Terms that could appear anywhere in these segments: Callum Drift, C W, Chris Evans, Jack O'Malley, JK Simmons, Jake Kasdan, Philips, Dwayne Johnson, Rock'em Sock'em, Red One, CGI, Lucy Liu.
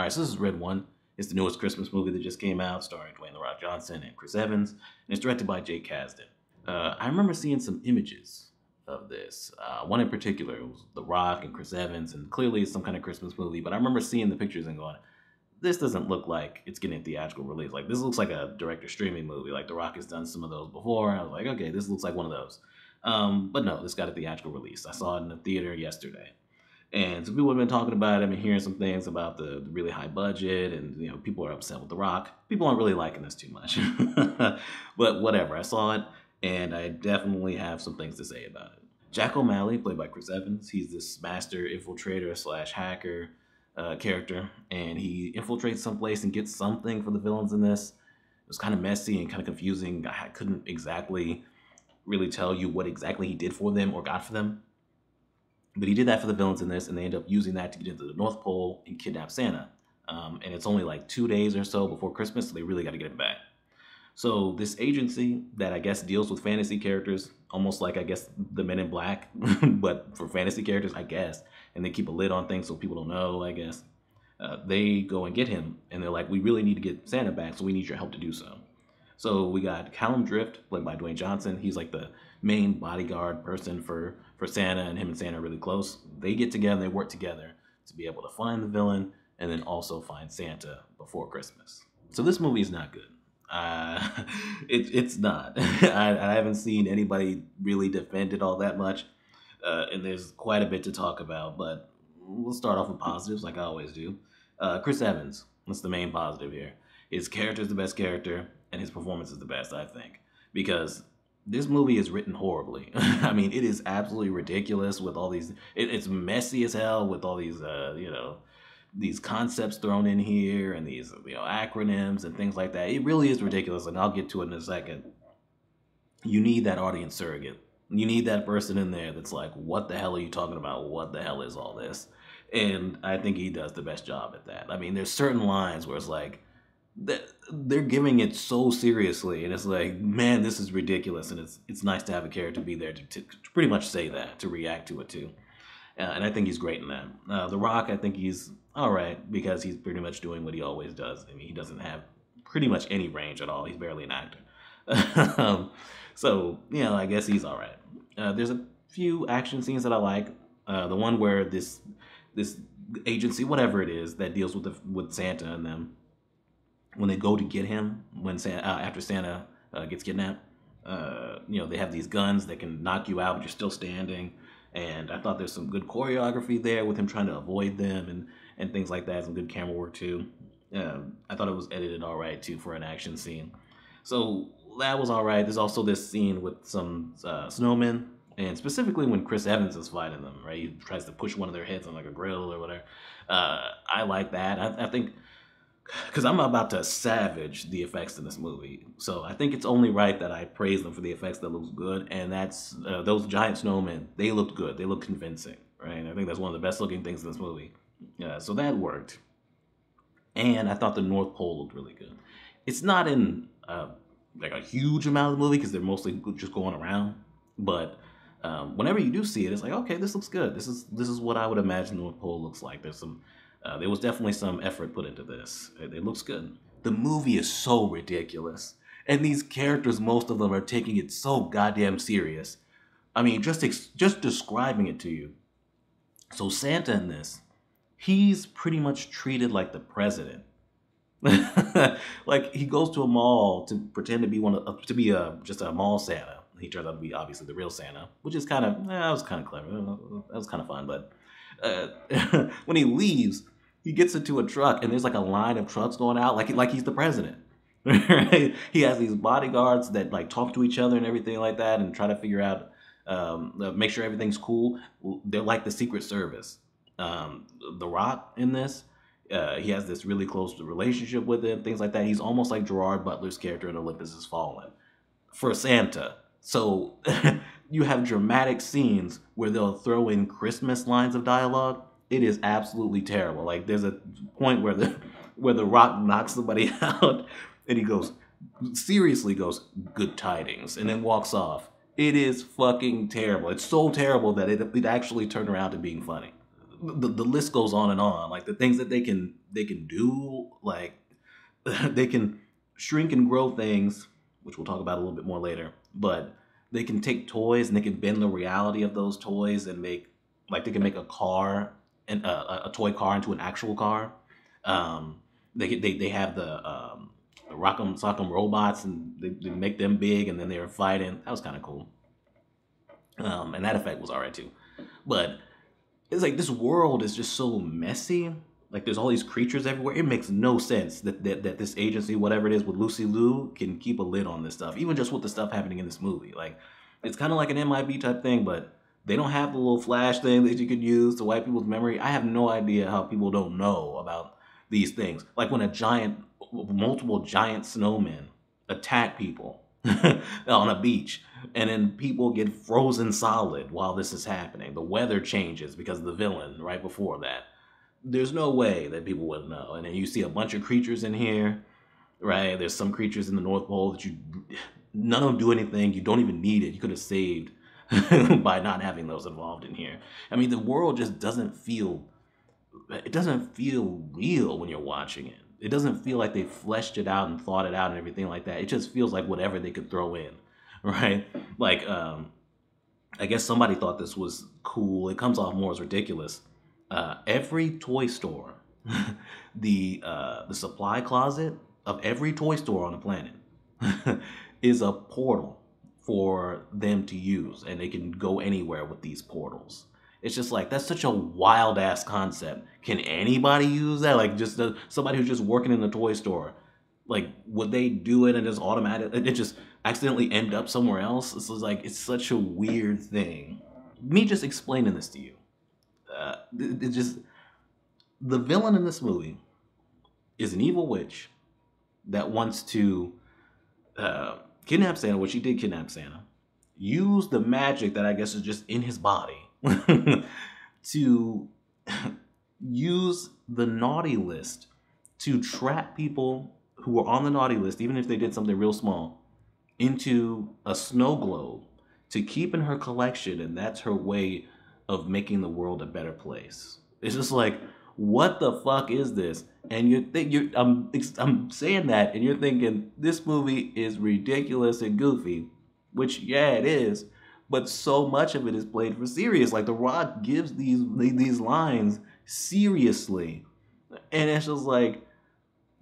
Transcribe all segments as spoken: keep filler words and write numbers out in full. All right, so this is Red One. It's the newest Christmas movie that just came out, starring Dwayne "The Rock" Johnson and Chris Evans, and it's directed by Jake Kasdan. Uh, I remember seeing some images of this. Uh, one in particular, it was The Rock and Chris Evans, and clearly it's some kind of Christmas movie, but I remember seeing the pictures and going, this doesn't look like it's getting a theatrical release. Like, this looks like a director streaming movie. Like, The Rock has done some of those before. I was like, okay, this looks like one of those. Um, but no, this got a theatrical release. I saw it in the theater yesterday. And so people have been talking about it. I've been hearing some things about the, the really high budget, and, you know, people are upset with The Rock. People aren't really liking this too much. But whatever, I saw it, and I definitely have some things to say about it. Jack O'Malley, played by Chris Evans, he's this master infiltrator slash hacker uh, character, and he infiltrates someplace and gets something for the villains in this. It was kind of messy and kind of confusing. I couldn't exactly really tell you what exactly he did for them or got for them. But he did that for the villains in this, and they end up using that to get into the North Pole and kidnap Santa. Um, and it's only like two days or so before Christmas, so they really got to get him back. So this agency that I guess deals with fantasy characters, almost like, I guess, the Men in Black, but for fantasy characters, I guess, and they keep a lid on things so people don't know, I guess, uh, they go and get him, and they're like, we really need to get Santa back, so we need your help to do so. So we got Callum Drift, played by Dwayne Johnson. He's like the main bodyguard person for, for Santa, and him and Santa are really close. They get together, they work together to be able to find the villain and then also find Santa before Christmas. So this movie is not good. Uh, it, it's not. I, I haven't seen anybody really defend it all that much, uh, and there's quite a bit to talk about, but we'll start off with positives like I always do. Uh, Chris Evans, that's the main positive here. His character is the best character, and his performance is the best, I think, because this movie is written horribly. I mean, it is absolutely ridiculous with all these, it, it's messy as hell with all these, uh, you know, these concepts thrown in here and these, you know, acronyms and things like that. It really is ridiculous, and I'll get to it in a second. You need that audience surrogate. You need that person in there that's like, what the hell are you talking about? What the hell is all this? And I think he does the best job at that. I mean, there's certain lines where it's like, that they're giving it so seriously, and it's like, man, this is ridiculous, and it's it's nice to have a character be there to, to, to pretty much say that, to react to it too. Uh, and I think he's great in that. Uh, The Rock, I think he's all right, because he's pretty much doing what he always does. I mean, he doesn't have pretty much any range at all. He's barely an actor. um, so, you know, I guess he's all right. Uh, there's a few action scenes that I like. Uh, the one where this this agency, whatever it is, that deals with the, with Santa and them, when they go to get him, when Santa, uh, after Santa uh, gets kidnapped, uh, you know, they have these guns that can knock you out, but you're still standing. And I thought there's some good choreography there with him trying to avoid them and, and things like that. Some good camera work too. Uh, I thought it was edited all right too for an action scene. So that was all right. There's also this scene with some uh, snowmen, and specifically when Chris Evans is fighting them, right? He tries to push one of their heads on like a grill or whatever. Uh, I like that. I, I think... Because I'm about to savage the effects in this movie. So I think it's only right that I praise them for the effects that looks good. And that's, uh, those giant snowmen, they looked good. They looked convincing, right? And I think that's one of the best looking things in this movie. Yeah, so that worked. And I thought the North Pole looked really good. It's not in uh, like a huge amount of the movie because they're mostly just going around. But um, whenever you do see it, it's like, okay, this looks good. This is, this is what I would imagine the North Pole looks like. There's some... Uh, there was definitely some effort put into this. It, it looks good. The movie is so ridiculous. And these characters, most of them are taking it so goddamn serious. I mean, just, ex just describing it to you. So Santa in this, he's pretty much treated like the president. Like, he goes to a mall to pretend to be one of, to be a, just a mall Santa. He turns out to be obviously the real Santa, which is kind of, eh, that was kind of clever. That was kind of fun, but uh, when he leaves, he gets into a truck, and there's like a line of trucks going out, like like he's the president. Right? He has these bodyguards that like talk to each other and everything like that, and try to figure out, um, make sure everything's cool. They're like the Secret Service. Um, The Rock in this, uh, he has this really close relationship with him, things like that. He's almost like Gerard Butler's character in Olympus Has Fallen for Santa. So you have dramatic scenes where they'll throw in Christmas lines of dialogue. It is absolutely terrible. Like, there's a point where the where the Rock knocks somebody out, and he goes, seriously goes, "Good tidings," and then walks off. It is fucking terrible. It's so terrible that it, it actually turned around to being funny. the, the list goes on and on. Like the things that they can they can do, like they can shrink and grow things, which we'll talk about a little bit more later. But they can take toys and they can bend the reality of those toys and make, like they can make a car and a, a toy car into an actual car. Um, they they they have the um, the Rock'em Sock'em robots and they, they make them big and then they're fighting. That was kind of cool. Um, and that effect was alright too. But it's like this world is just so messy. Like there's all these creatures everywhere. It makes no sense that, that that this agency, whatever it is with Lucy Liu, can keep a lid on this stuff. Even just with the stuff happening in this movie. Like it's kind of like an M I B type thing, but they don't have the little flash thing that you could use to wipe people's memory. I have no idea how people don't know about these things. Like when a giant, multiple giant snowmen attack people on a beach, and then people get frozen solid while this is happening. The weather changes because of the villain right before that. There's no way that people wouldn't know. And then you see a bunch of creatures in here, right? There's some creatures in the North Pole that you, none of them do anything. You don't even need it. You could have saved by not having those involved in here. I mean, the world just doesn't feel, it doesn't feel real when you're watching it. It doesn't feel like they fleshed it out and thought it out and everything like that. It just feels like whatever they could throw in, right? Like, um, I guess somebody thought this was cool. It comes off more as ridiculous. Uh, every toy store, the uh, the supply closet of every toy store on the planet is a portal for them to use, and they can go anywhere with these portals. It's just like, that's such a wild ass concept. Can anybody use that? Like just the, somebody who's just working in the toy store, like would they do it and just automatic? It just accidentally end up somewhere else. It's like, it's such a weird thing. Me just explaining this to you. Uh, it, it just, the villain in this movie is an evil witch that wants to uh, kidnap Santa, which he did kidnap Santa, use the magic that I guess is just in his body to use the naughty list to trap people who are on the naughty list, even if they did something real small, into a snow globe to keep in her collection, and that's her way of making the world a better place. It's just like, what the fuck is this? And you're, th you're I'm, I'm saying that, and you're thinking, this movie is ridiculous and goofy, which, yeah, it is, but so much of it is played for serious. Like The Rock gives these these lines seriously, and it's just like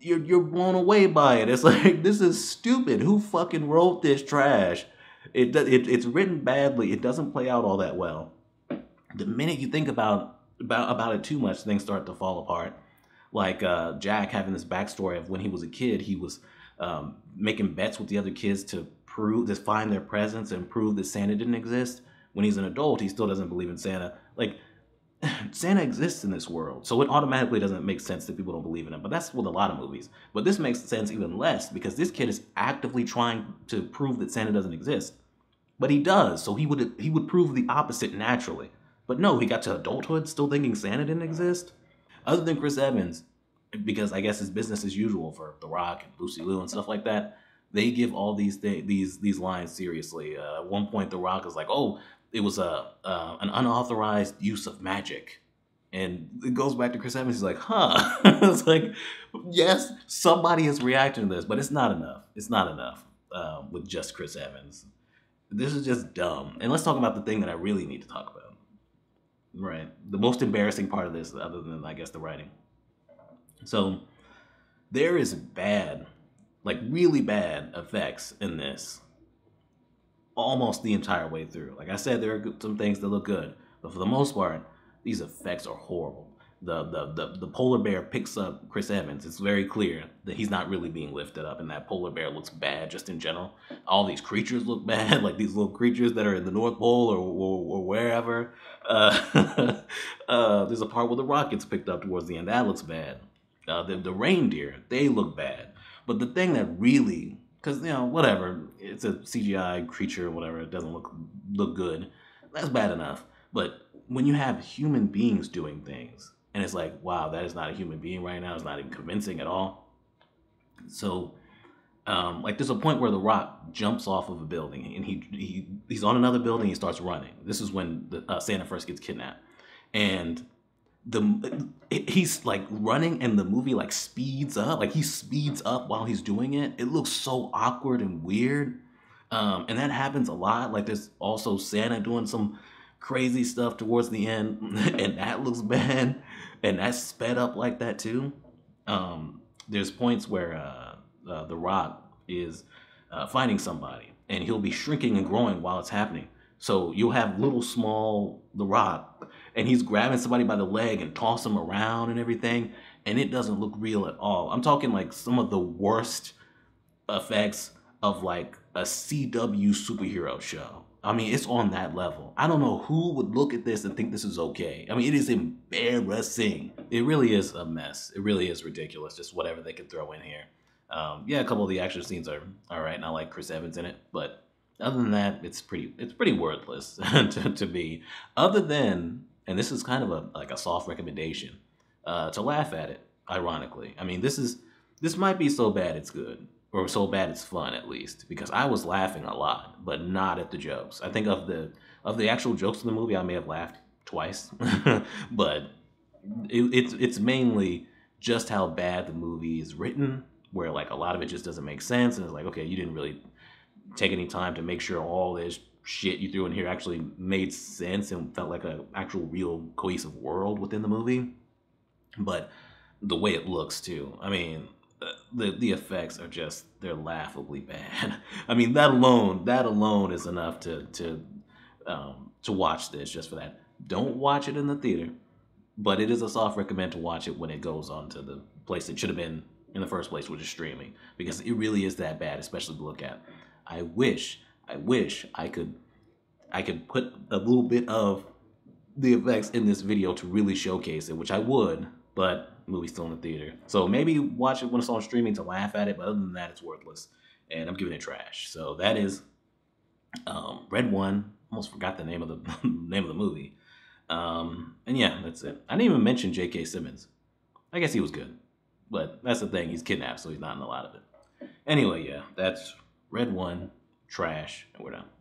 you're you're blown away by it. It's like, this is stupid. Who fucking wrote this trash? It, it it's written badly. It doesn't play out all that well. The minute you think about about about it too much, things start to fall apart. Like uh, Jack having this backstory of when he was a kid, he was um, making bets with the other kids to prove, to find their presence and prove that Santa didn't exist. When he's an adult, he still doesn't believe in Santa. Like, Santa exists in this world, so it automatically doesn't make sense that people don't believe in him. But that's with a lot of movies. But this makes sense even less, because this kid is actively trying to prove that Santa doesn't exist, but he does. So he would he would prove the opposite naturally. But no, he got to adulthood still thinking Santa didn't exist. Other than Chris Evans, because I guess it's business as usual for The Rock and Lucy Liu and stuff like that. They give all these th these these lines seriously. Uh, at one point, The Rock is like, "Oh, it was a uh, an unauthorized use of magic," and it goes back to Chris Evans. He's like, "Huh?" It's like, yes, somebody is reacting to this, but it's not enough. It's not enough uh, with just Chris Evans. This is just dumb. And let's talk about the thing that I really need to talk about. Right, the most embarrassing part of this, other than I guess the writing. So there is bad. Like really bad effects in this almost the entire way through. Like I said, there are some things that look good, but for the most part, these effects are horrible. The, the, the, the polar bear picks up Chris Evans. It's very clear that he's not really being lifted up, and that polar bear looks bad just in general. All these creatures look bad, like these little creatures that are in the North Pole or, or, or wherever. Uh, uh, there's a part where The Rock gets picked up towards the end. That looks bad. Uh, the, the reindeer, they look bad. But the thing that really, because, you know, whatever, it's a C G I creature or whatever, it doesn't look look good. That's bad enough. But when you have human beings doing things, and it's like, wow, that is not a human being right now. It's not even convincing at all. So, um, like, there's a point where The Rock jumps off of a building, and he, he he's on another building, he starts running. This is when the, uh, Santa first gets kidnapped. And the he's like running and the movie like speeds up. Like he speeds up while he's doing it. It looks so awkward and weird. Um, and that happens a lot. Like there's also Santa doing some crazy stuff towards the end, and that looks bad, and that's sped up like that too. Um, there's points where uh, uh, The Rock is uh, fighting somebody, and he'll be shrinking and growing while it's happening. So you'll have little small The Rock, and he's grabbing somebody by the leg and toss him around and everything, and it doesn't look real at all. I'm talking like some of the worst effects of like a C W superhero show. I mean, it's on that level. I don't know who would look at this and think this is okay. I mean, it is embarrassing. It really is a mess. It really is ridiculous, just whatever they could throw in here. Um, yeah, a couple of the action scenes are all right, and I like Chris Evans in it, but other than that, it's pretty it's pretty worthless to, to be. Other than, and this is kind of a like a soft recommendation, uh, to laugh at it, ironically. I mean, this is this might be so bad it's good. Or so bad it's fun, at least, because I was laughing a lot, but not at the jokes. I think of the of the actual jokes in the movie, I may have laughed twice, but it, it's it's mainly just how bad the movie is written, where like a lot of it just doesn't make sense, and it's like, okay, you didn't really take any time to make sure all this shit you threw in here actually made sense and felt like an actual real cohesive world within the movie. But the way it looks too, I mean. The, the effects are just, they're laughably bad. I mean, that alone, that alone is enough to, to, um, to watch this just for that. Don't watch it in the theater, but it is a soft recommend to watch it when it goes on to the place it should have been in the first place, which is streaming, because it really is that bad, especially to look at. I wish, I wish I could, I could put a little bit of the effects in this video to really showcase it, which I would, but movie's still in the theater. So maybe watch it when it's on streaming to laugh at it, but other than that, it's worthless. And I'm giving it trash. So that is um, Red One. Almost forgot the name of the name of the movie. Um, and yeah, that's it. I didn't even mention J K Simmons. I guess he was good. But that's the thing, he's kidnapped, so he's not in a lot of it. Anyway, yeah, that's Red One, trash, and we're done.